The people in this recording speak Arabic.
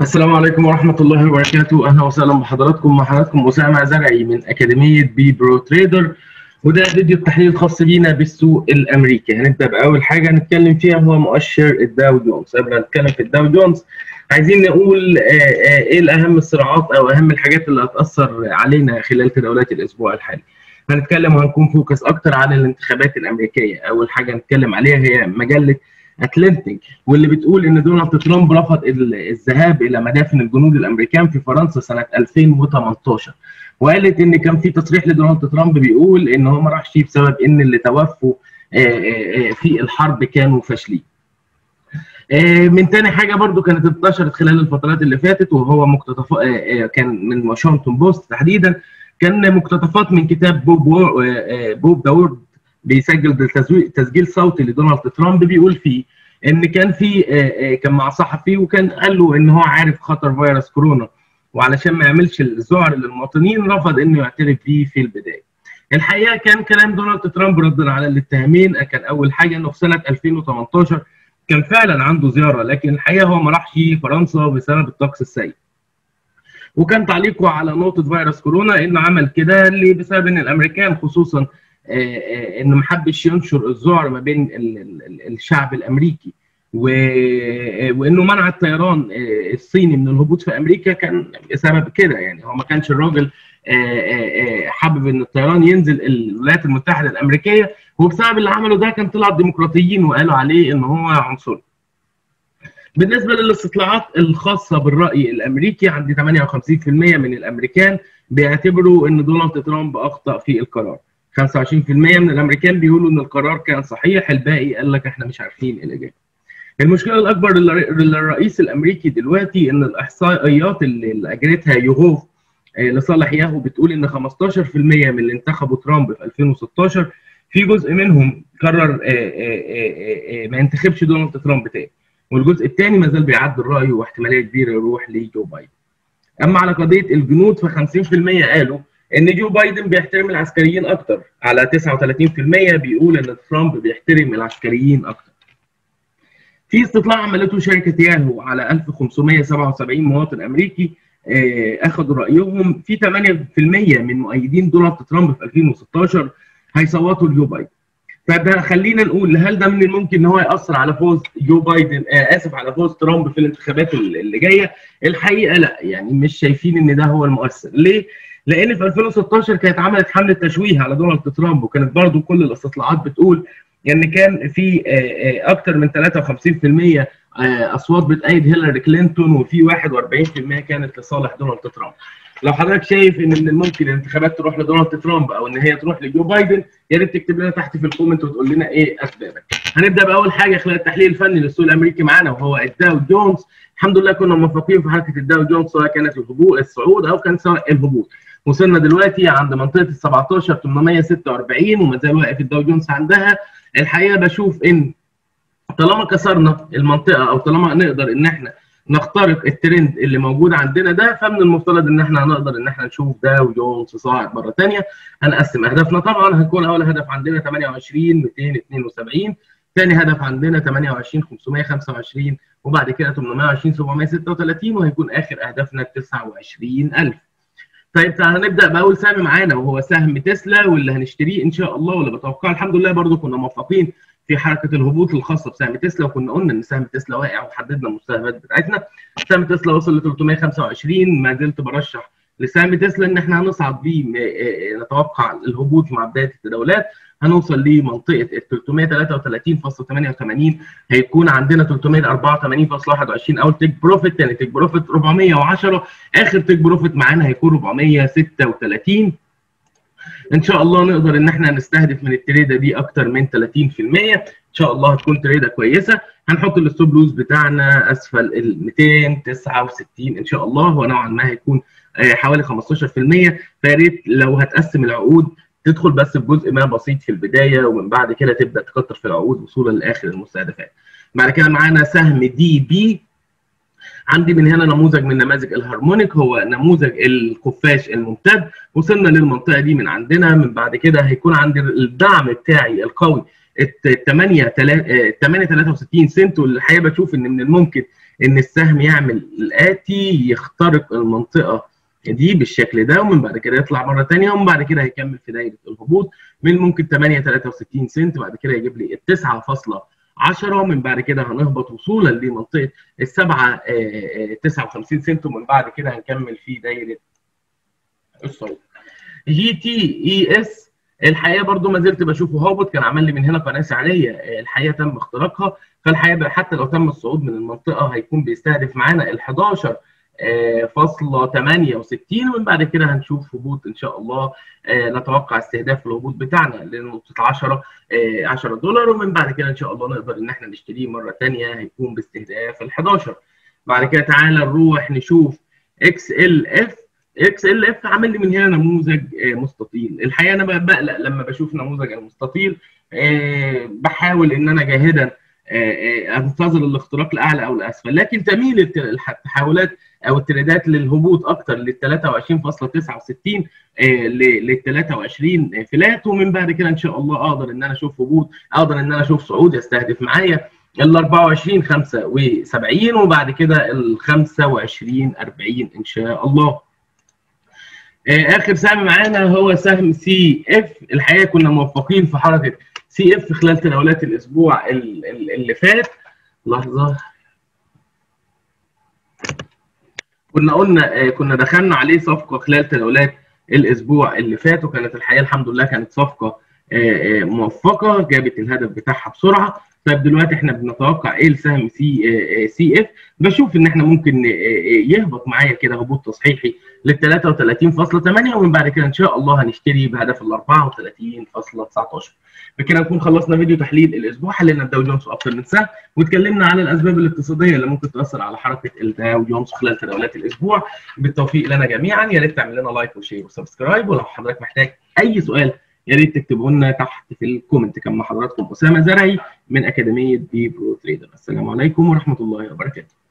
السلام عليكم ورحمة الله وبركاته. أهلا وسهلا بحضراتكم. مع حضراتكم أسامة زرعي من أكاديمية بي برو تريدر، وده فيديو التحليل الخاص بينا بالسوق الأمريكي. هنبدأ بأول حاجة هنتكلم فيها هو مؤشر الداو جونز. قبل ما نتكلم في الداو جونز عايزين نقول إيه الأهم الصراعات أو أهم الحاجات اللي هتأثر علينا خلال تداولات الأسبوع الحالي. هنتكلم وهنكون فوكس أكتر على الانتخابات الأمريكية. أول حاجة هنتكلم عليها هي مجلة أتلانتيك، واللي بتقول إن دونالد ترامب رفض الذهاب إلى مدافن الجنود الأمريكان في فرنسا سنة 2018، وقالت إن كان في تصريح لدونالد ترامب بيقول إن هو ما راحش بسبب إن اللي توفوا في الحرب كانوا فاشلين. من تاني حاجة برضو كانت انتشرت خلال الفترات اللي فاتت، وهو مقتطفات كان من واشنطن بوست تحديدا، كان مقتطفات من كتاب بوب وورد بيسجل تسجيل صوتي لدونالد ترامب بيقول فيه ان كان مع صحفي، وكان قال له ان هو عارف خطر فيروس كورونا، وعلشان ما يعملش الذعر للمواطنين رفض انه يعترف بيه في البدايه. الحقيقه كان كلام دونالد ترامب ردا على الاتهامين. كان اول حاجه انه في سنه 2018 كان فعلا عنده زياره، لكن الحقيقه هو ما راحش فرنسا بسبب الطقس السيء. وكان تعليقه على نقطه فيروس كورونا انه عمل كده بسبب ان الامريكان خصوصا انه ما حبش ينشر الذعر ما بين الشعب الامريكي، وانه منع الطيران الصيني من الهبوط في امريكا كان سبب كده. يعني هو ما كانش الراجل حابب ان الطيران ينزل الولايات المتحده الامريكيه، وبسبب اللي عمله ده كان طلع الديمقراطيين وقالوا عليه ان هو عنصري. بالنسبه للاستطلاعات الخاصه بالراي الامريكي، عند 58% من الامريكان بيعتبروا ان دونالد ترامب اخطا في القرار، 25% من الامريكان بيقولوا ان القرار كان صحيح، الباقي قال لك احنا مش عارفين الاجابه. المشكله الاكبر للرئيس الامريكي دلوقتي ان الاحصائيات اللي اجرتها يوهوف لصالح ياهو بتقول ان 15% من اللي انتخبوا ترامب في 2016 في جزء منهم قرر ما ينتخبش دونالد ترامب تاني، والجزء الثاني ما زال بيعدل رايه واحتماليه كبيره يروح لجو بايدن. اما على قضيه الجنود ف 50% قالوا ان جو بايدن بيحترم العسكريين اكتر، على 39% بيقول ان ترامب بيحترم العسكريين اكتر. في استطلاع عملته شركه ياهو على 1577 مواطن امريكي اخذوا رايهم، في 8% من مؤيدين دونالد ترامب في 2016 هيصوتوا لجو بايدن. فده خلينا نقول هل ده من الممكن ان هو ياثر على فوز جو بايدن على فوز ترامب في الانتخابات اللي جايه؟ الحقيقه لا، يعني مش شايفين ان ده هو المؤثر. ليه؟ لان في 2016 كانت عملت حمله تشويه على دونالد ترامب، وكانت برضو كل الاستطلاعات بتقول ان يعني كان في اكتر من 53% اصوات بتأيد هيلاري كلينتون، وفي 41% كانت لصالح دونالد ترامب. لو حضرتك شايف ان من الممكن الانتخابات تروح لدونالد ترامب او ان هي تروح لجو بايدن، يا ريت تكتب لنا تحت في الكومنت وتقول لنا ايه اسبابك. هنبدا باول حاجه خلال التحليل الفني للسوق الامريكي معانا، وهو الداو جونز. الحمد لله كنا موفقين في حركه الداو جونز، سواء كانت الهبوط الصعود او كان سواء الهبوط. وصلنا دلوقتي عند منطقه ال 17846 وما زال واقف الداو جونز عندها. الحقيقه بشوف ان طالما كسرنا المنطقه او طالما نقدر ان احنا نخترق الترند اللي موجود عندنا ده، فمن المفترض ان احنا هنقدر ان احنا نشوف داو جونز صاعد مره ثانيه. هنقسم اهدافنا طبعا، هتكون اول هدف عندنا 28272، ثاني هدف عندنا 28525، وبعد كده 820736، وهيكون اخر اهدافنا 29000. طيب هنبدا باول سهم معانا، وهو سهم تسلا، واللي هنشتريه ان شاء الله واللي بتوقعه الحمد لله. برضو كنا موفقين في حركه الهبوط الخاصه بسهم تسلا، وكنا قلنا ان سهم تسلا واقع وحددنا المستهدفات بتاعتنا. سهم تسلا وصل ل 325، ما زلت برشح لسهم تسلا ان احنا هنصعد بيه، نتوقع الهبوط مع بدايه التداولات هنوصل لمنطقه ال 333.88، هيكون عندنا 384.21 اول تيك بروفيت، ثاني تيك بروفيت 410، اخر تيك بروفيت معانا هيكون 436. ان شاء الله نقدر ان احنا نستهدف من التريده دي اكتر من 30%، ان شاء الله هتكون تريده كويسه. هنحط الستوب لوز بتاعنا اسفل ال 269 ان شاء الله، ونوعا ما هيكون حوالي 15%. فيا ريت لو هتقسم العقود تدخل بس بجزء ما بسيط في البدايه، ومن بعد كده تبدا تكتر في العقود وصولا لاخر المستهدفات. بعد كده معانا سهم دي بي، عندي من هنا نموذج من نماذج الهارمونيك، هو نموذج الخفاش الممتد. وصلنا للمنطقه دي من عندنا، من بعد كده هيكون عندي الدعم بتاعي القوي 8.63 سنت، والحقيقه بشوف ان من الممكن ان السهم يعمل الاتي، يخترق المنطقه دي بالشكل ده، ومن بعد كده يطلع مره ثانيه، ومن بعد كده هيكمل في دايره الهبوط من ممكن 8.63 سنت، بعد كده يجيب لي 9.10، ومن بعد كده هنهبط وصولا لمنطقه ال 7.59 سنت، ومن بعد كده هنكمل في دايره الصعود. جي تي اي اس الحقيقه برضو ما زلت بشوفه هابط، كان عمل لي من هنا قناه سعريه، الحقيقه تم اختراقها، فالحقيقه حتى لو تم الصعود من المنطقه هيكون بيستهدف معانا ال 11.68، ومن بعد كده هنشوف هبوط ان شاء الله. نتوقع استهداف الهبوط بتاعنا لنقطه 10 دولار، ومن بعد كده ان شاء الله نقدر ان احنا نشتريه مره ثانيه، هيكون باستهداف ال 11. بعد كده تعالى نروح نشوف XLF عامل لي من هنا نموذج مستطيل. الحقيقه انا بقلق لما بشوف نموذج المستطيل، بحاول ان انا جاهدا انتظر الاختراق الاعلى او الاسفل، لكن تميل التحولات او التريدات للهبوط اكتر لل 23.69 لل 23 فلات، ومن بعد كده ان شاء الله اقدر ان انا اشوف هبوط، اقدر ان انا اشوف صعود يستهدف معايا ال 24.75، وبعد كده ال 25.40 ان شاء الله. اخر سهم معانا هو سهم CF، الحقيقه كنا موفقين في حركه CF خلال تناولات الاسبوع اللي فات. لحظه، كنا قلنا كنا دخلنا عليه صفقه خلال تناولات الاسبوع اللي فات، وكانت الحقيقه الحمد لله كانت صفقه موفقه، جابت الهدف بتاعها بسرعه. طيب دلوقتي احنا بنتوقع ايه لسهم CF؟ بشوف ان احنا ممكن يهبط معايا كده هبوط تصحيحي لل 33.8، ومن بعد كده ان شاء الله هنشتري بهدف ال 34.19. بكده نكون خلصنا فيديو تحليل الاسبوع، حللنا الداو جونز في اكتر من سهم، واتكلمنا على الاسباب الاقتصاديه اللي ممكن تاثر على حركه الداو جونز خلال تداولات الاسبوع. بالتوفيق لنا جميعا، يا ريت تعمل لنا لايك وشير وسبسكرايب، ولو حضرتك محتاج اي سؤال يا ريت تكتبوا لنا تحت في الكومنت. كان مع حضراتكم أسامة زرعي من أكاديمية بي برو تريدر، السلام عليكم ورحمة الله وبركاته.